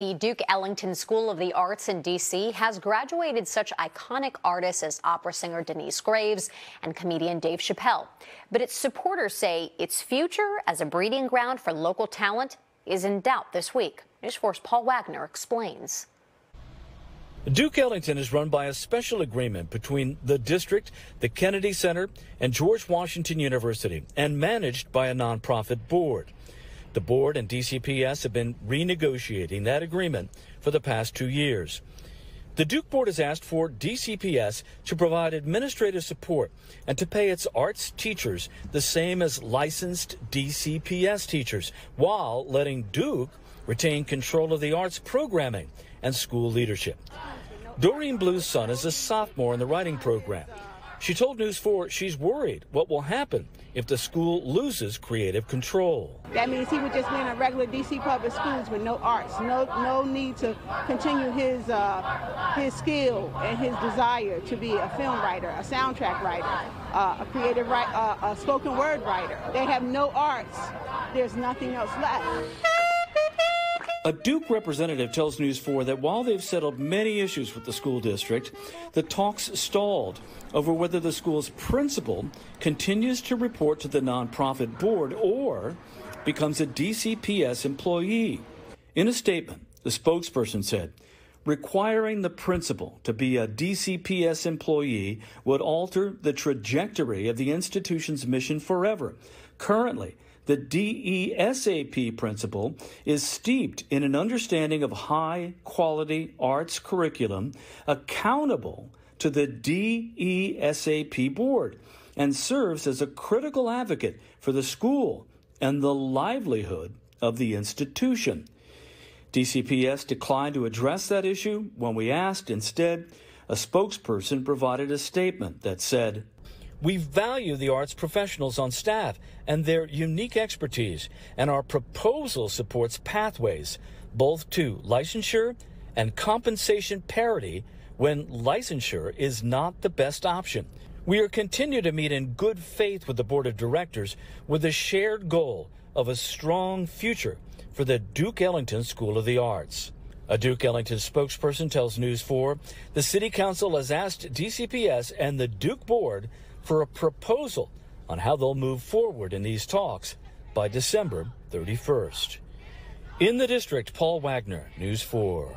The Duke Ellington School of the Arts in D.C. has graduated such iconic artists as opera singer Denise Graves and comedian Dave Chappelle. But its supporters say its future as a breeding ground for local talent is in doubt this week. News 4's Paul Wagner explains. Duke Ellington is run by a special agreement between the district, the Kennedy Center, and George Washington University, and managed by a nonprofit board. The board and DCPS have been renegotiating that agreement for the past 2 years. The Duke board has asked for DCPS to provide administrative support and to pay its arts teachers the same as licensed DCPS teachers, while letting Duke retain control of the arts programming and school leadership. Doreen Blue's son is a sophomore in the writing program. She told News 4 she's worried what will happen if the school loses creative control. That means he would just be in a regular D.C. public schools with no arts, no need to continue his skill and his desire to be a film writer, a soundtrack writer, a spoken word writer. They have no arts. There's nothing else left. A Duke representative tells News 4 that while they've settled many issues with the school district, the talks stalled over whether the school's principal continues to report to the nonprofit board or becomes a DCPS employee. In a statement, the spokesperson said, "Requiring the principal to be a DCPS employee would alter the trajectory of the institution's mission forever. Currently, the DESAP principle is steeped in an understanding of high-quality arts curriculum accountable to the DESAP board and serves as a critical advocate for the school and the livelihood of the institution." DCPS declined to address that issue when we asked. Instead, a spokesperson provided a statement that said, "We value the arts professionals on staff and their unique expertise, and our proposal supports pathways both to licensure and compensation parity when licensure is not the best option. We are continuing to meet in good faith with the board of directors with a shared goal of a strong future for the Duke Ellington School of the Arts." A Duke Ellington spokesperson tells News 4 the City Council has asked DCPS and the Duke board for a proposal on how they'll move forward in these talks by December 31st. In the district, Paul Wagner, News 4.